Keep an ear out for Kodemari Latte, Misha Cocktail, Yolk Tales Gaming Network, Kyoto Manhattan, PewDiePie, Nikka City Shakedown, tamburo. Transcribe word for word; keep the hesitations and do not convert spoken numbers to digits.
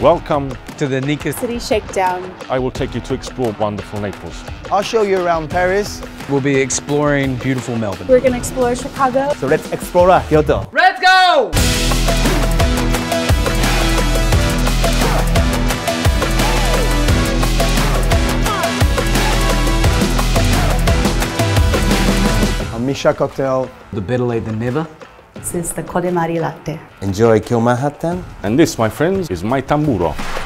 Welcome to the Nikka City Shakedown. I will take you to explore wonderful Naples. I'll show you around Paris. We'll be exploring beautiful Melbourne. We're going to explore Chicago. So let's explore Kyoto. Let's go! I'm Misha Cocktail. The better late than never. This is the Kodemari Latte. Enjoy Kyoto Manhattan. And this, my friends, is my tamburo.